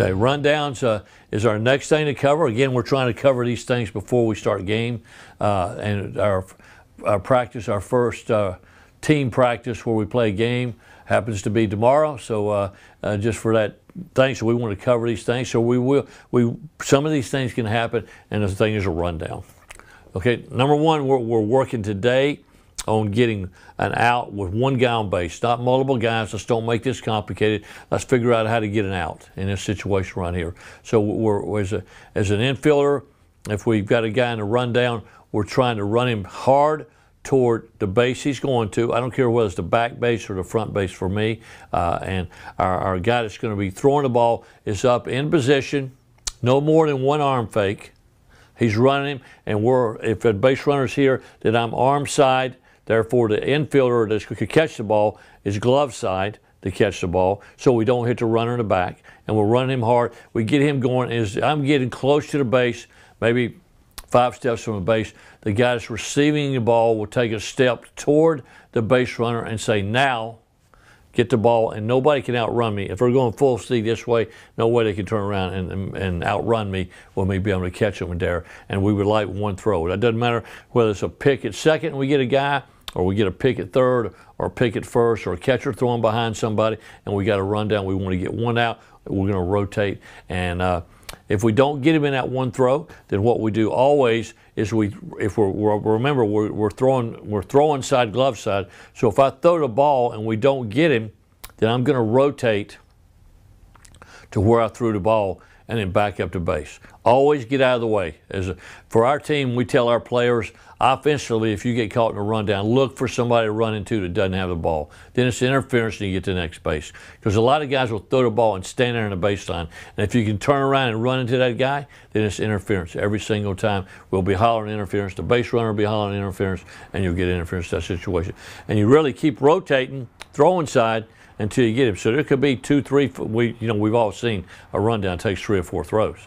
Okay, rundowns is our next thing to cover. Again, we're trying to cover these things before we start game, and our practice, our first team practice where we play a game happens to be tomorrow. So just for that thing, so we want to cover these things. So we will. Some of these things can happen, and the thing is a rundown. Okay, number one, we're working today on getting an out with one guy on base. Not multiple guys. Let's don't make this complicated. Let's figure out how to get an out in this situation right here. So we're as an infielder, if we've got a guy in a rundown, we're trying to run him hard toward the base he's going to. I don't care whether it's the back base or the front base for me. And our guy that's going to be throwing the ball is up in position, no more than one arm fake. He's running him, and if a base runner's here, then I'm arm side. Therefore, the infielder that could catch the ball is glove side to catch the ball, so we don't hit the runner in the back. And we're running him hard. We get him going. As I'm getting close to the base, maybe 5 steps from the base, the guy that's receiving the ball will take a step toward the base runner and say, now, get the ball, and nobody can outrun me. If we're going full speed this way, no way they can turn around and outrun me or me be able to catch them there. And we would like one throw. That doesn't matter whether it's a pick at second and we get a guy, or we get a pick at third, or a pick at first, or a catcher throwing behind somebody, and we got a rundown. We want to get one out. We're going to rotate. And if we don't get him in that one throw, then what we do always is remember we're throwing side glove side. So if I throw the ball and we don't get him, then I'm going to rotate to where I threw the ball and then back up to base. Always get out of the way. For our team, we tell our players, offensively, if you get caught in a rundown, look for somebody to run into that doesn't have the ball. Then it's interference and you get to the next base. Because a lot of guys will throw the ball and stand there in the baseline. And if you can turn around and run into that guy, then it's interference. Every single time we'll be hollering interference. The base runner will be hollering interference, and you'll get interference in that situation. And you really keep rotating, throwing side, until you get him. So there could be 2, 3, we've all seen a rundown takes 3 or 4 throws.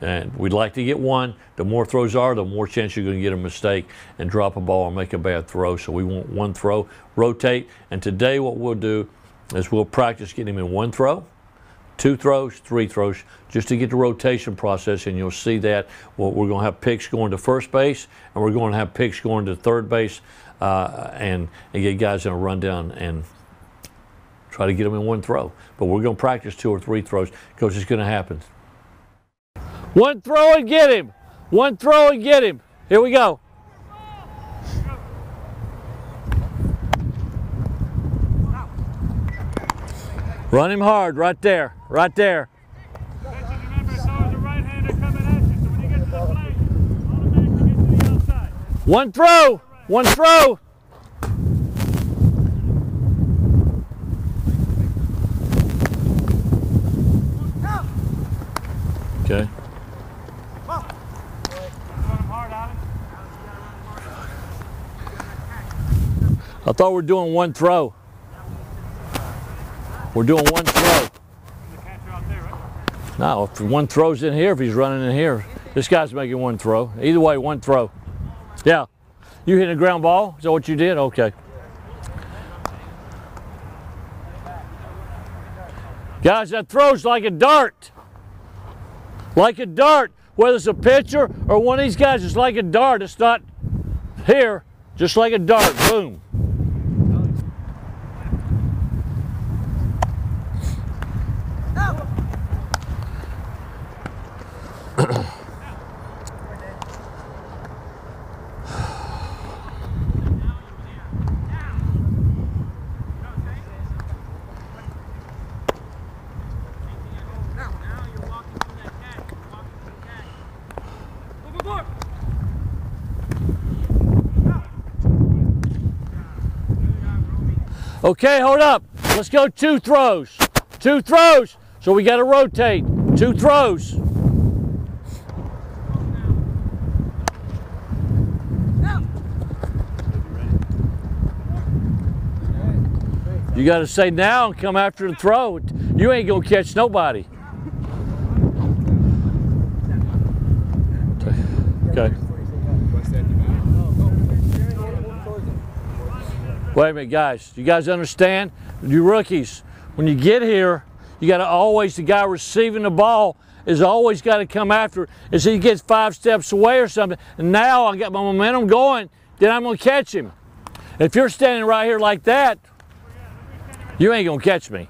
And we'd like to get one. The more throws are, the more chance you're going to get a mistake and drop a ball or make a bad throw. So we want one throw, rotate. And today what we'll do is we'll practice getting him in 1 throw, 2 throws, 3 throws, just to get the rotation process, and you'll see that. Well, we're going to have picks going to first base, and we're going to have picks going to third base, and get guys in a rundown and try to get them in 1 throw. But we're going to practice 2 or 3 throws because it's going to happen. 1 throw and get him. 1 throw and get him. Here we go. Run him hard right there. Right there. One throw. 1 throw. Okay. I thought we were doing 1 throw. We're doing 1 throw. No, if 1 throw's in here, if he's running in here, this guy's making 1 throw. Either way, 1 throw. Yeah. You hitting a ground ball? Is that what you did? Okay. Guys, that throw's like a dart. Like a dart, whether it's a pitcher or one of these guys, it's like a dart. It's not here, just like a dart. Boom. Okay, hold up. Let's go 2 throws. 2 throws. So we got to rotate. 2 throws. You got to say now and come after the throw. You ain't going to catch nobody. Okay. Wait a minute, guys. You guys understand? You rookies, when you get here, You got to always, the guy receiving the ball is always got to come after it. As he gets 5 steps away or something, and now I got my momentum going, then I'm going to catch him. If you're standing right here like that, you ain't going to catch me.